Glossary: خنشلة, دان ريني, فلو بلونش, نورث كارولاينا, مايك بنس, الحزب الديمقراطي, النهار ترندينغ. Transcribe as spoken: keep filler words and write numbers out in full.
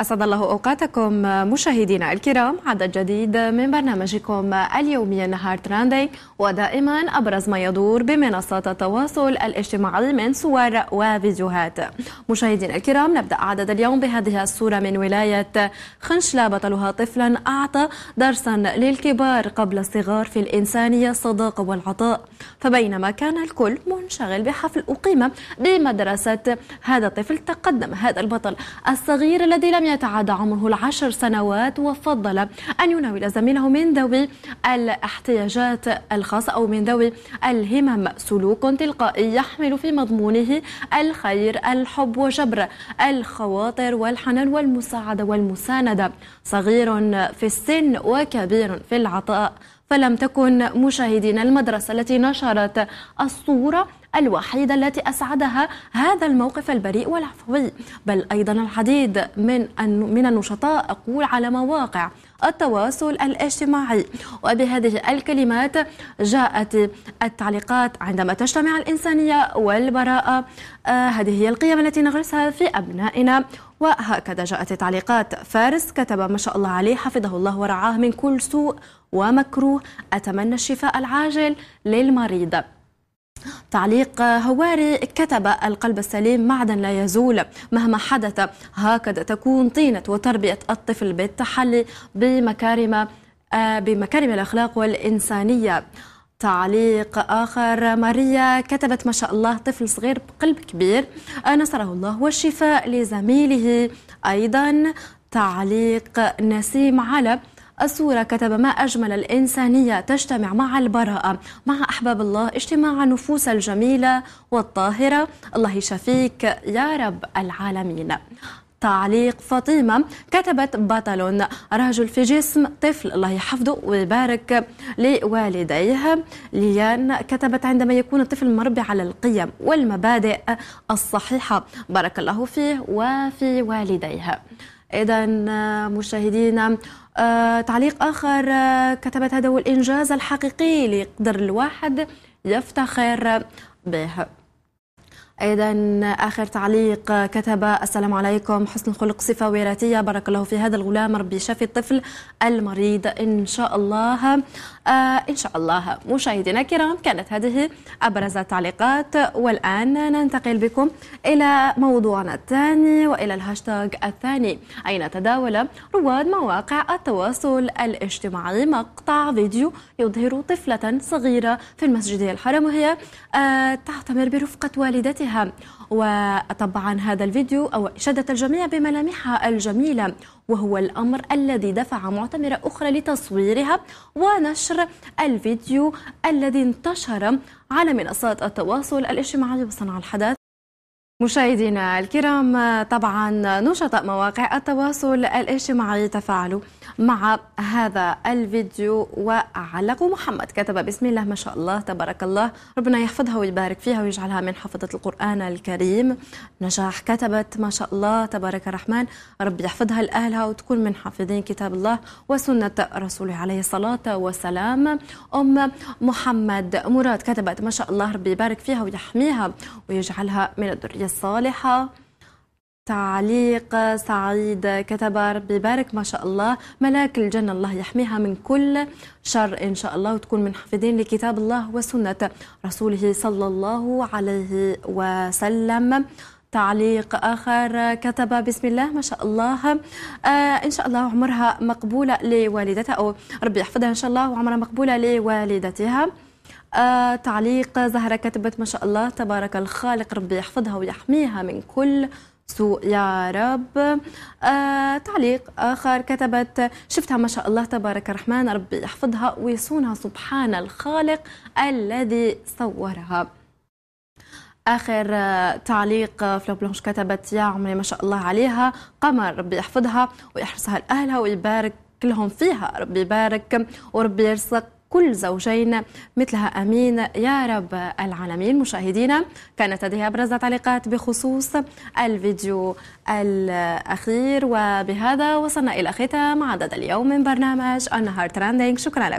أسعد الله أوقاتكم مشاهدينا الكرام، عدد جديد من برنامجكم اليومي النهار ترندينغ، ودائما أبرز ما يدور بمنصات التواصل الاجتماعي من صور وفيديوهات. مشاهدينا الكرام، نبدأ عدد اليوم بهذه الصورة من ولاية خنشلة، بطلها طفلا أعطى درسا للكبار قبل الصغار في الإنسانية الصداقة والعطاء، فبينما كان الكل منشغل بحفل أقيم بمدرسة هذا الطفل، تقدم هذا البطل الصغير الذي لم يتعدى عمره العشر سنوات، وفضل أن يناول زميله من ذوي الاحتياجات الخاصة أو من ذوي الهمم سلوك تلقائي يحمل في مضمونه الخير، الحب وجبر الخواطر والحنان والمساعدة والمساندة، صغير في السن وكبير في العطاء. فلم تكن مشاهدين المدرسة التي نشرت الصورة الوحيدة التي أسعدها هذا الموقف البريء والعفوي، بل أيضا العديد من من النشطاء أقول على مواقع التواصل الاجتماعي. وبهذه الكلمات جاءت التعليقات: عندما تجتمع الإنسانية والبراءة، آه هذه هي القيم التي نغرسها في أبنائنا. وهكذا جاءت تعليقات. فارس كتب: ما شاء الله عليه، حفظه الله ورعاه من كل سوء ومكروه، أتمنى الشفاء العاجل للمريض. تعليق هواري كتب: القلب السليم معدن لا يزول مهما حدث، هكذا تكون طينة وتربية الطفل بالتحلي بمكارم بمكارم الأخلاق والإنسانية. تعليق آخر: ماريا كتبت: ما شاء الله، طفل صغير بقلب كبير، نصره الله والشفاء لزميله. أيضا تعليق نسيم على الصورة كتب: ما أجمل الإنسانية، تجتمع مع البراءة، مع أحباب الله، اجتماع النفوس الجميلة والطاهرة، الله يشفيك يا رب العالمين. تعليق فاطمة كتبت: بطل، رجل في جسم طفل، الله يحفظه ويبارك لوالديه. ليان كتبت: عندما يكون الطفل مربي على القيم والمبادئ الصحيحة، بارك الله فيه وفي والديه. إذا مشاهدينا، آه تعليق آخر آه كتبت: هذا هو الإنجاز الحقيقي اللي يقدر الواحد يفتخر به. أيضا آخر تعليق كتب: السلام عليكم، حسن الخلق صفة وراثية، بارك الله في هذا الغلام، ربي شفي الطفل المريض إن شاء الله. آه إن شاء الله. مشاهدينا الكرام، كانت هذه أبرز التعليقات، والآن ننتقل بكم إلى موضوعنا الثاني وإلى الهاشتاج الثاني، أين تداول رواد مواقع التواصل الاجتماعي مقطع فيديو يظهر طفلة صغيرة في المسجد الحرام وهي آه تعتمر برفقة والدتها. وطبعا هذا الفيديو أو شدت الجميع بملامحها الجميلة، وهو الأمر الذي دفع معتمرة أخرى لتصويرها ونشر الفيديو الذي انتشر على منصات التواصل الاجتماعي وصنع الحدث. مشاهدينا الكرام، طبعا نشطاء مواقع التواصل الاجتماعي تفاعلوا مع هذا الفيديو وعلقوا. محمد كتب: بسم الله، ما شاء الله، تبارك الله، ربنا يحفظها ويبارك فيها ويجعلها من حفظة القرآن الكريم. نجاح كتبت: ما شاء الله، تبارك الرحمن، ربي يحفظها لأهلها وتكون من حافظين كتاب الله وسنة رسوله عليه الصلاة والسلام. أم محمد مراد كتبت: ما شاء الله، ربي يبارك فيها ويحميها ويجعلها من الذرية الصالحة. تعليق سعيد كتب: ربي يبارك، ما شاء الله، ملاك الجنة، الله يحميها من كل شر إن شاء الله، وتكون من حافظين لكتاب الله وسنة رسوله صلى الله عليه وسلم. تعليق آخر كتب: بسم الله، ما شاء الله، آه إن شاء الله عمرها مقبولة لوالدتها، أو ربي يحفظها إن شاء الله وعمرها مقبولة لوالدتها. آه تعليق زهرة كتبت: ما شاء الله، تبارك الخالق، ربي يحفظها ويحميها من كل سوء يا رب. آه تعليق آخر كتبت: شفتها ما شاء الله، تبارك الرحمن، ربي يحفظها ويصونها، سبحان الخالق الذي صورها. آخر تعليق فلو بلونش كتبت: يا عمري، ما شاء الله عليها، قمر، ربي يحفظها ويحرسها لأهلها ويبارك لهم فيها، ربي يبارك وربي يرزق كل زوجين مثلها، امين يا رب العالمين. مشاهدينا، كانت هذه ابرز التعليقات بخصوص الفيديو الاخير، وبهذا وصلنا الى ختام عدد اليوم من برنامج النهار ترندينغ. شكرا لكم.